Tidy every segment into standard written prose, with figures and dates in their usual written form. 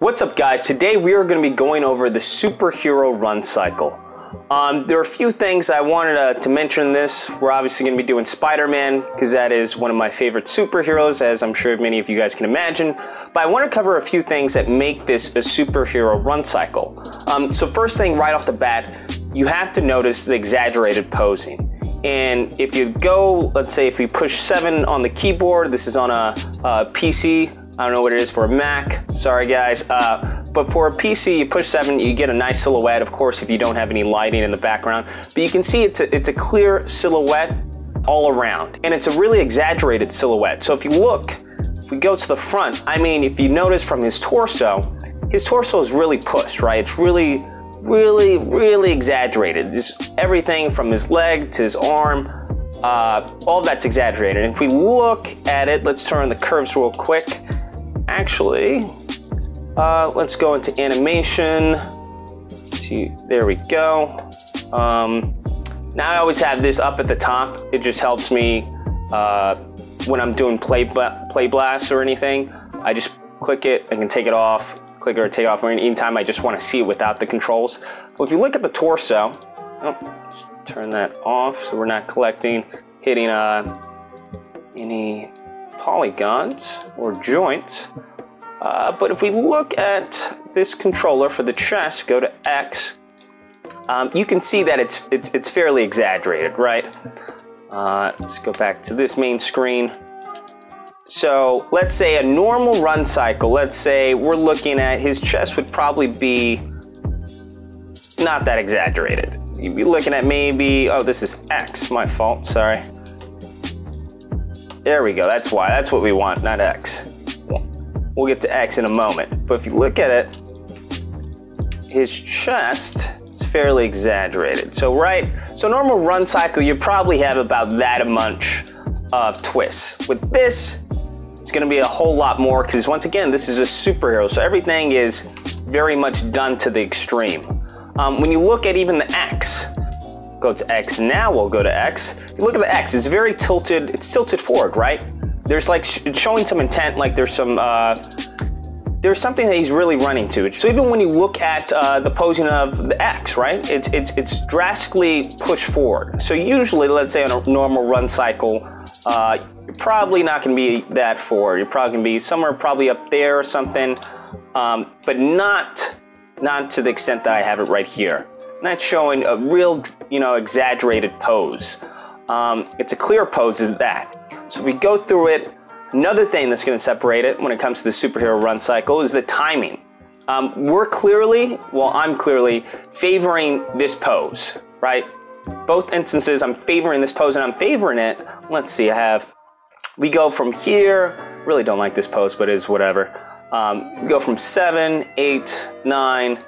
What's up, guys? Today we are going to be going over the superhero run cycle. There are a few things I wanted to mention. We're obviously going to be doing Spider-Man because that is one of my favorite superheroes, as I'm sure many of you guys can imagine. But I want to cover a few things that make this a superhero run cycle. So first thing right off the bat, you have to notice the exaggerated posing. And if you go, let's say if we push 7 on the keyboard, this is on a PC. I don't know what it is for a Mac, sorry guys, but for a PC you push 7, you get a nice silhouette, of course, if you don't have any lighting in the background, but you can see it's a clear silhouette all around, and it's a really exaggerated silhouette. So if you look, if we go to the front, I mean, if you notice from his torso is really pushed, right? It's really exaggerated. Just everything from his leg to his arm, all that's exaggerated. And if we look at it, let's turn the curves real quick. Actually, let's go into animation. See, there we go. Now I always have this up at the top. It just helps me when I'm doing play blasts or anything. I just click it, I can take it off, click it or take it off, or anytime I just wanna see it without the controls. But if you look at the torso, let's turn that off so we're not hitting any polygons or joints. But if we look at this controller for the chest, go to X, you can see that it's fairly exaggerated, right? Let's go back to this main screen. So let's say a normal run cycle, let's say we're looking at his chest would probably be not that exaggerated. You'd be looking at maybe, oh, this is X, my fault, sorry. There we go, that's Y, that's what we want, not X. We'll get to X in a moment. But if you look at it, his chest, it's fairly exaggerated. So right, so normal run cycle, you probably have about that a bunch of twists. With this, it's gonna be a whole lot more, because once again, this is a superhero, so everything is very much done to the extreme. When you look at even the X, go to X now, we'll go to X. If you look at the X, it's very tilted, it's tilted forward, right? There's like, it's showing some intent, like there's something that he's really running to. So even when you look at the posing of the X, right? It's drastically pushed forward. So usually, let's say on a normal run cycle, you're probably not gonna be that forward. You're probably gonna be somewhere probably up there or something, but not to the extent that I have it right here. And that's showing a real, you know, exaggerated pose. It's a clear pose is that. So if we go through it, another thing that's gonna separate it when it comes to the superhero run cycle is the timing. I'm clearly favoring this pose, right? Both instances, I'm favoring this pose and I'm favoring it. Let's see, we go from here, really don't like this pose, but it is whatever. Go from 7, 8, 9,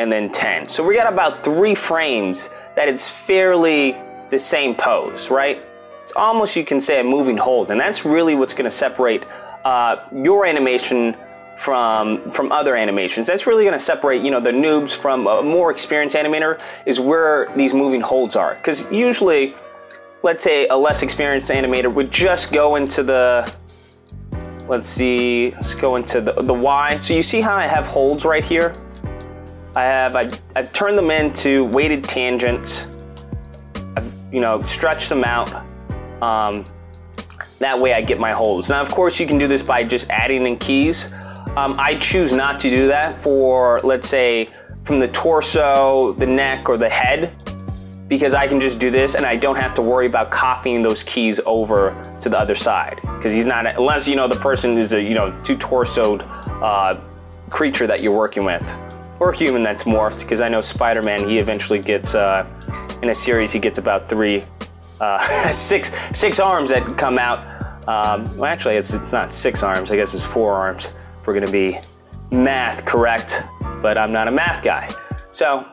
and then 10. So we got about 3 frames that it's fairly the same pose, right? It's almost, you can say, a moving hold, and that's really what's gonna separate your animation from other animations. That's really gonna separate, you know, the noobs from a more experienced animator is where these moving holds are. Because usually, let's say a less experienced animator would just go into the, let's go into the Y. So you see how I have holds right here? I've turned them into weighted tangents. I've, you know, stretched them out. That way I get my holds. Now, of course, you can do this by just adding in keys. I choose not to do that for, let's say, from the torso, the neck, or the head, because I can just do this and I don't have to worry about copying those keys over to the other side. Because he's not, unless, you know, the person is a, you know, two-torsoed creature that you're working with, or a human that's morphed, because I know Spider-Man, he eventually gets, in a series, he gets about 6 arms that come out. Well, actually, it's not 6 arms, I guess it's 4 arms, if we're gonna be math correct, but I'm not a math guy. So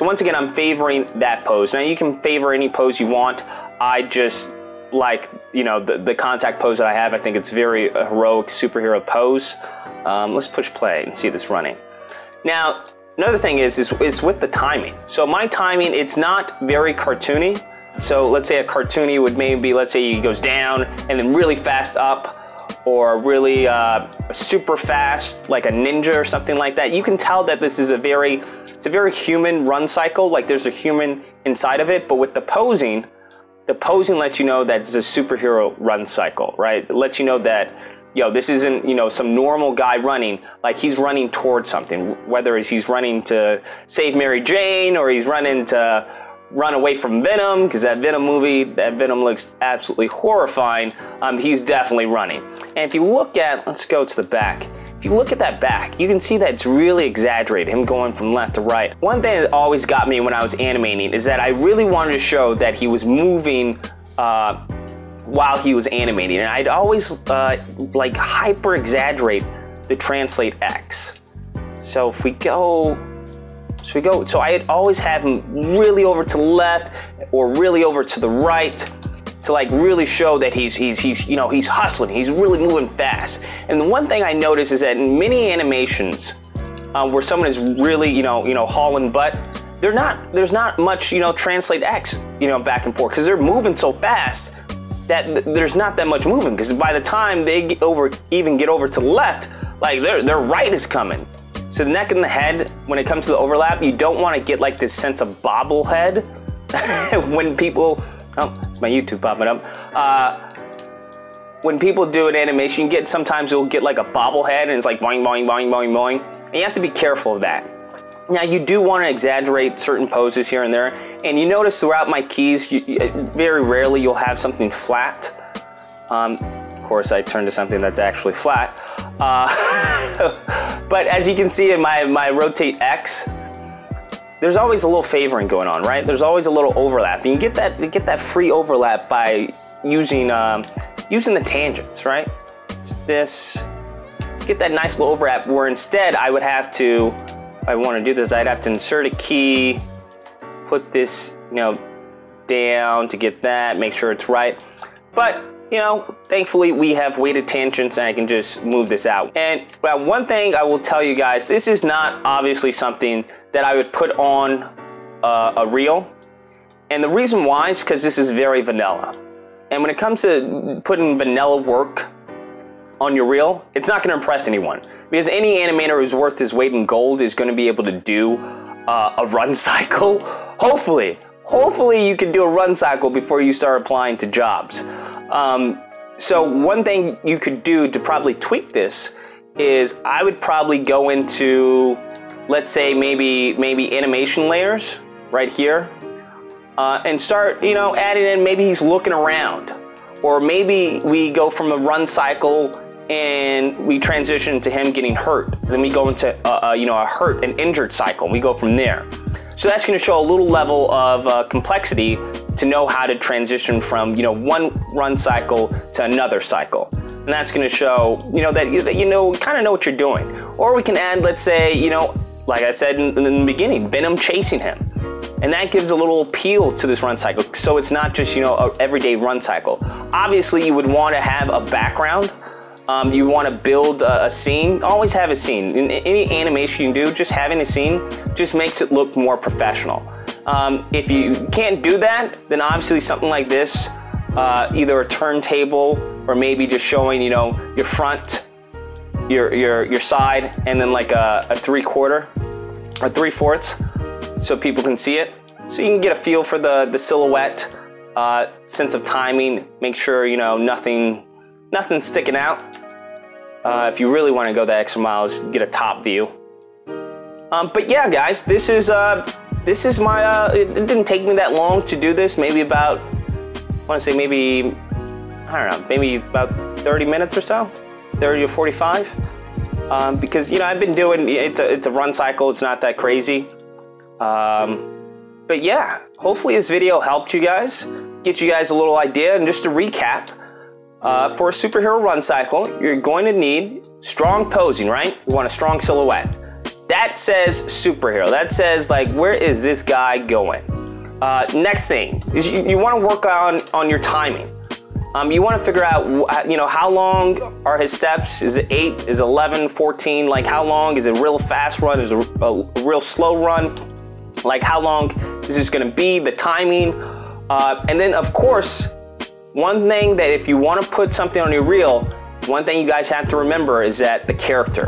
once again, I'm favoring that pose. Now you can favor any pose you want. I just like, you know, the contact pose that I have. I think it's very heroic superhero pose. Let's push play and see this running. Now, another thing is with the timing. So my timing, it's not very cartoony. So let's say a cartoony would maybe, let's say he goes down and then really fast up. or really super fast, like a ninja or something like that, you can tell that this is a very human run cycle, like there's a human inside of it. But with the posing lets you know that it's a superhero run cycle, right? It lets you know that, yo, this isn't, you know, some normal guy running, like he's running towards something, whether it's he's running to save Mary Jane or he's running to run away from Venom, because that Venom movie, that Venom looks absolutely horrifying. He's definitely running. And if you look at, let's go to the back. If you look at that back, you can see that it's really exaggerated, him going from left to right. One thing that always got me when I was animating is that I really wanted to show that he was moving while he was animating. And I'd always like hyper exaggerate the translate X. So if we go, so I'd always have him really over to the left or really over to the right to like really show that he's you know, he's hustling, he's really moving fast. And the one thing I noticed is that in many animations where someone is really, you know, hauling butt, there's not much, you know, translate X, you know, back and forth, because they're moving so fast that there's not that much moving, because by the time they get over, even get over to the left, like their right is coming. So the neck and the head, when it comes to the overlap, you don't want to get like this sense of bobblehead when people, oh, it's my YouTube popping up. When people do an animation, you get, sometimes you'll get like a bobblehead and it's like boing, boing, boing, boing, boing. And you have to be careful of that. Now you do want to exaggerate certain poses here and there. And you notice throughout my keys, very rarely you'll have something flat. Of course, I turned to something that's actually flat. But as you can see in my rotate X, there's always a little favoring going on, right? There's always a little overlap, and you get that free overlap by using using the tangents, right? So this, get that nice little overlap where instead I would have to, if I want to do this, I'd have to insert a key, put this, you know, down to get that, make sure it's right. But you know, thankfully we have weighted tangents and I can just move this out. And well, one thing I will tell you guys, this is not obviously something that I would put on a reel. And the reason why is because this is very vanilla. And when it comes to putting vanilla work on your reel, it's not gonna impress anyone, because any animator who's worth his weight in gold is gonna be able to do a run cycle. Hopefully you can do a run cycle before you start applying to jobs. So one thing you could do to probably tweak this is I would probably go into, let's say maybe animation layers right here, and start, you know, adding in, maybe he's looking around, or maybe we go from a run cycle and we transition to him getting hurt. Then we go into you know, a hurt and injured cycle, and we go from there. So that's going to show a little level of complexity to know how to transition from, you know, one run cycle to another cycle. And that's gonna show, you know, that you know, kinda know what you're doing. Or we can add, let's say, you know, like I said in the beginning, Venom chasing him. And that gives a little appeal to this run cycle. So it's not just, you know, an everyday run cycle. Obviously you would wanna have a background. You wanna build a scene. Always have a scene. In any animation you do, just having a scene just makes it look more professional. If you can't do that, then obviously something like this, either a turntable or maybe just showing, you know, your front, your side, and then like a 3/4 or 3/4, so people can see it. So you can get a feel for the silhouette, sense of timing. Make sure, you know, nothing's sticking out. If you really want to go that extra mile, get a top view. But yeah, guys, this is this is my, it didn't take me that long to do this, maybe about, I want to say maybe, I don't know, maybe about 30 minutes or so, 30 to 45, because, you know, I've been doing, it's a run cycle, it's not that crazy, but yeah, hopefully this video helped you guys, get you guys a little idea. And just to recap, for a superhero run cycle, you're going to need strong posing, right? You want a strong silhouette. That says superhero. That says, like, where is this guy going? Next thing is you want to work on your timing. You want to figure out, you know, how long are his steps? Is it 8? Is it 11? 14? Like, how long? Is it a real fast run? Is it a real slow run? Like, how long is this going to be? The timing. And then, of course, one thing that if you want to put something on your reel, One thing you guys have to remember is that the character.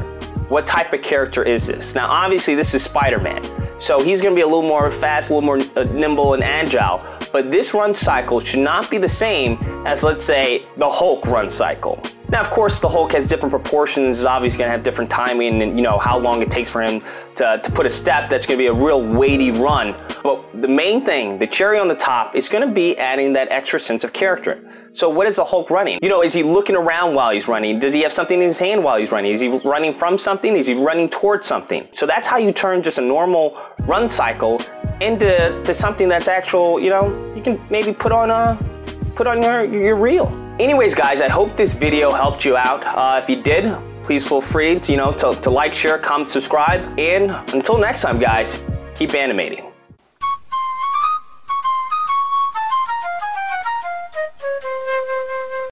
What type of character is this? Now, obviously, this is Spider-Man. So he's going to be a little more fast, a little more nimble and agile. But this run cycle should not be the same as, let's say, the Hulk run cycle. Now, of course, the Hulk has different proportions. Is obviously going to have different timing and, you know, how long it takes for him to put a step that's going to be a real weighty run. But the main thing, the cherry on the top, is going to be adding that extra sense of character. So what is the Hulk running? You know, is he looking around while he's running? Does he have something in his hand while he's running? Is he running from something? Is he running towards something? So that's how you turn just a normal run cycle into something that's actual, you know, you can maybe put on your reel. Anyways, guys, I hope this video helped you out. If you did, please feel free to like, share, comment, subscribe. And until next time, guys, keep animating.